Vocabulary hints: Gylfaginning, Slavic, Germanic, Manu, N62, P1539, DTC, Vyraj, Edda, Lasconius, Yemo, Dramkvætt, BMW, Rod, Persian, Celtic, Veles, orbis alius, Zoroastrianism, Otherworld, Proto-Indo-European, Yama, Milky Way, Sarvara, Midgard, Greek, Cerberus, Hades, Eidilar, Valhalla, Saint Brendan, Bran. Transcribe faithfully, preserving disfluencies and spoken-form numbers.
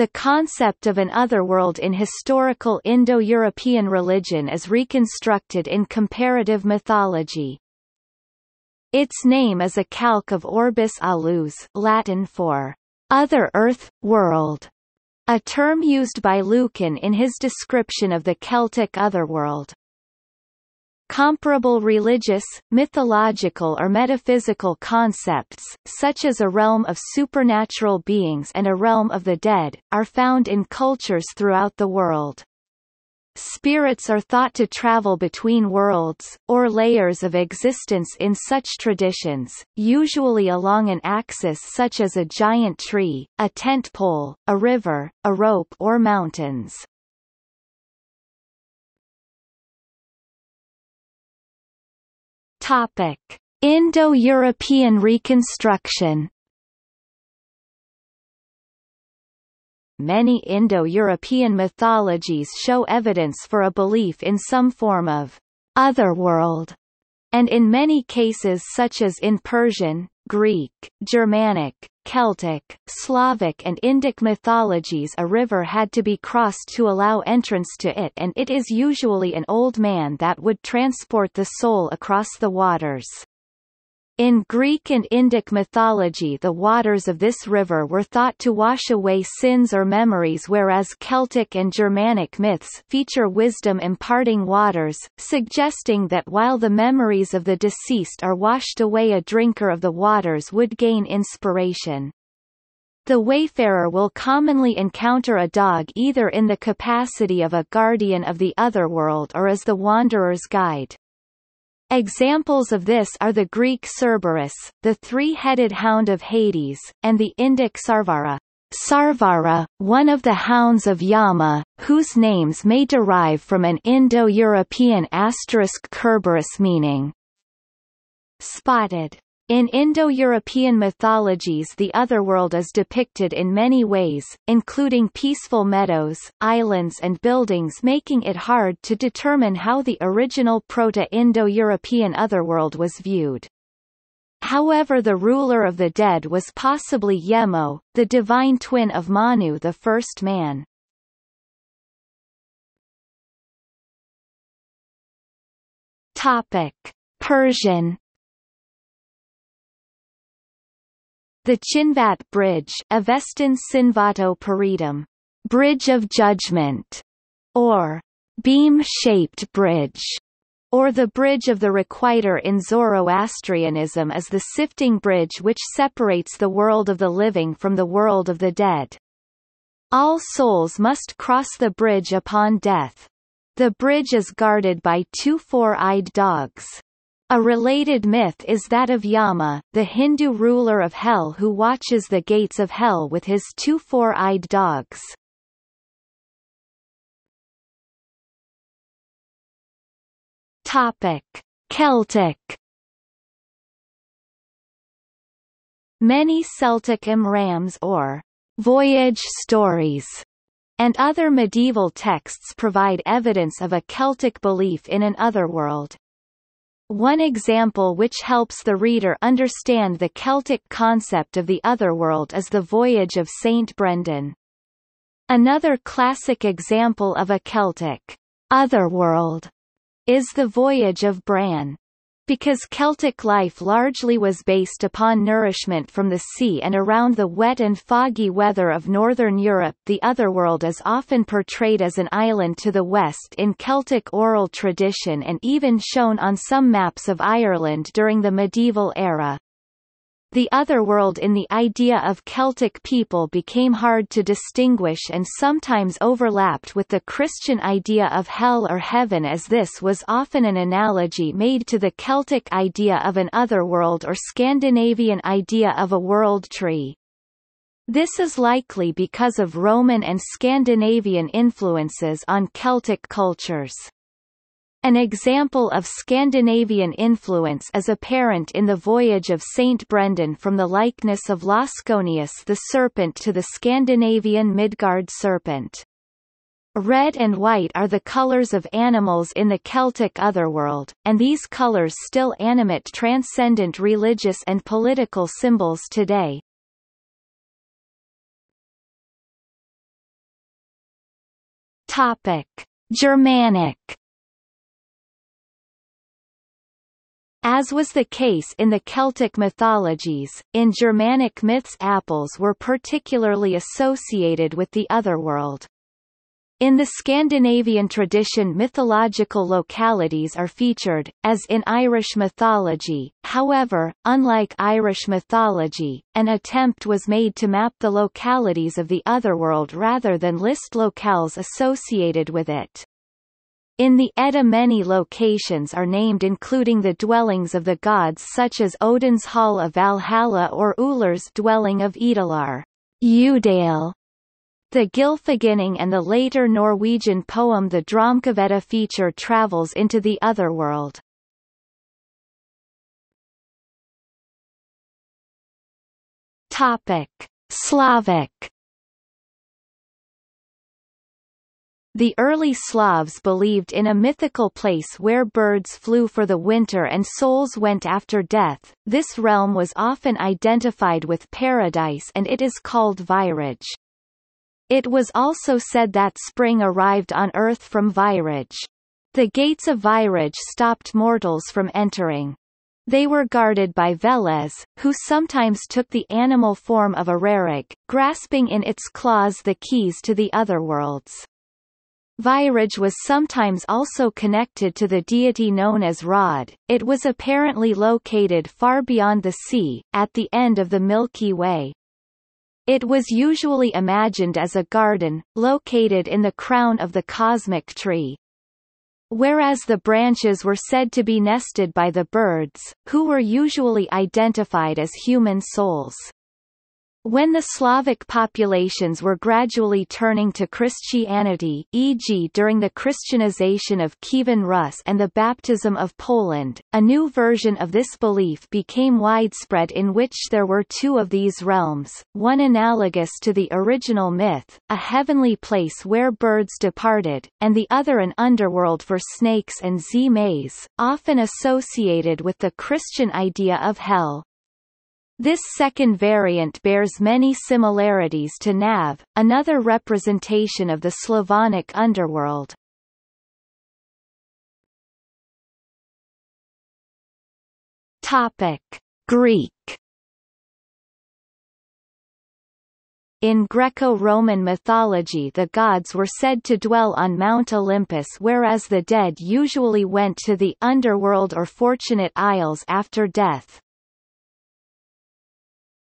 The concept of an otherworld in historical Indo-European religion is reconstructed in comparative mythology. Its name is a calque of orbis alius, Latin for other earth, world, a term used by Lucan in his description of the Celtic otherworld. Comparable religious, mythological or metaphysical concepts, such as a realm of supernatural beings and a realm of the dead, are found in cultures throughout the world. Spirits are thought to travel between worlds, or layers of existence in such traditions, usually along an axis such as a giant tree, a tent pole, a river, a rope or mountains. Topic: Indo-European reconstruction. Many Indo-European mythologies show evidence for a belief in some form of otherworld, and in many cases such as in Persian, Greek, Germanic, Celtic, Slavic and Indic mythologies a river had to be crossed to allow entrance to it, and it is usually an old man that would transport the soul across the waters. In Greek and Indic mythology the waters of this river were thought to wash away sins or memories, whereas Celtic and Germanic myths feature wisdom-imparting waters, suggesting that while the memories of the deceased are washed away a drinker of the waters would gain inspiration. The wayfarer will commonly encounter a dog either in the capacity of a guardian of the otherworld or as the wanderer's guide. Examples of this are the Greek Cerberus, the three-headed hound of Hades, and the Indic Sarvara, Sarvara, one of the hounds of Yama, whose names may derive from an Indo-European asterisk Cerberus meaning spotted. In Indo-European mythologies the otherworld is depicted in many ways, including peaceful meadows, islands and buildings, making it hard to determine how the original Proto-Indo-European otherworld was viewed. However, the ruler of the dead was possibly Yemo, the divine twin of Manu, the first man. Topic: Persian. The Chinvat Bridge, Avestan Cinvatō Peretum, Bridge of Judgment, or Beam-shaped Bridge, or the Bridge of the Requiter in Zoroastrianism, is the sifting bridge which separates the world of the living from the world of the dead. All souls must cross the bridge upon death. The bridge is guarded by two four-eyed dogs. A related myth is that of Yama, the Hindu ruler of hell, who watches the gates of hell with his two four-eyed dogs. Topic: Celtic. Many Celtic imrams or voyage stories and other medieval texts provide evidence of a Celtic belief in an otherworld. One example which helps the reader understand the Celtic concept of the otherworld is the voyage of Saint Brendan. Another classic example of a Celtic otherworld is the voyage of Bran. Because Celtic life largely was based upon nourishment from the sea and around the wet and foggy weather of northern Europe, the otherworld is often portrayed as an island to the west in Celtic oral tradition and even shown on some maps of Ireland during the medieval era. The otherworld in the idea of Celtic people became hard to distinguish and sometimes overlapped with the Christian idea of hell or heaven, as this was often an analogy made to the Celtic idea of an otherworld or Scandinavian idea of a world tree. This is likely because of Roman and Scandinavian influences on Celtic cultures. An example of Scandinavian influence is apparent in the voyage of Saint Brendan, from the likeness of Lasconius the serpent to the Scandinavian Midgard serpent. Red and white are the colors of animals in the Celtic otherworld, and these colors still animate transcendent religious and political symbols today. Topic: Germanic. As was the case in the Celtic mythologies, in Germanic myths apples were particularly associated with the otherworld. In the Scandinavian tradition, mythological localities are featured, as in Irish mythology. However, unlike Irish mythology, an attempt was made to map the localities of the otherworld rather than list locales associated with it. In the Edda, many locations are named, including the dwellings of the gods such as Odin's Hall of Valhalla or Ullr's dwelling of Eidilar, Udale. The Gylfaginning and the later Norwegian poem the Dramkvætt feature travels into the otherworld. Topic: Slavic. The early Slavs believed in a mythical place where birds flew for the winter and souls went after death. This realm was often identified with paradise, and it is called Vyraj. It was also said that spring arrived on Earth from Vyraj. The gates of Vyraj stopped mortals from entering. They were guarded by Veles, who sometimes took the animal form of a rarig, grasping in its claws the keys to the other worlds. Vyraj was sometimes also connected to the deity known as Rod. It was apparently located far beyond the sea, at the end of the Milky Way. It was usually imagined as a garden, located in the crown of the cosmic tree. Whereas the branches were said to be nested by the birds, who were usually identified as human souls. When the Slavic populations were gradually turning to Christianity, for example during the Christianization of Kievan Rus and the baptism of Poland, a new version of this belief became widespread in which there were two of these realms, one analogous to the original myth, a heavenly place where birds departed, and the other an underworld for snakes and zmaes, often associated with the Christian idea of hell. This second variant bears many similarities to Nav, another representation of the Slavonic underworld. Topic: Greek. In Greco-Roman mythology, the gods were said to dwell on Mount Olympus, whereas the dead usually went to the underworld or fortunate isles after death.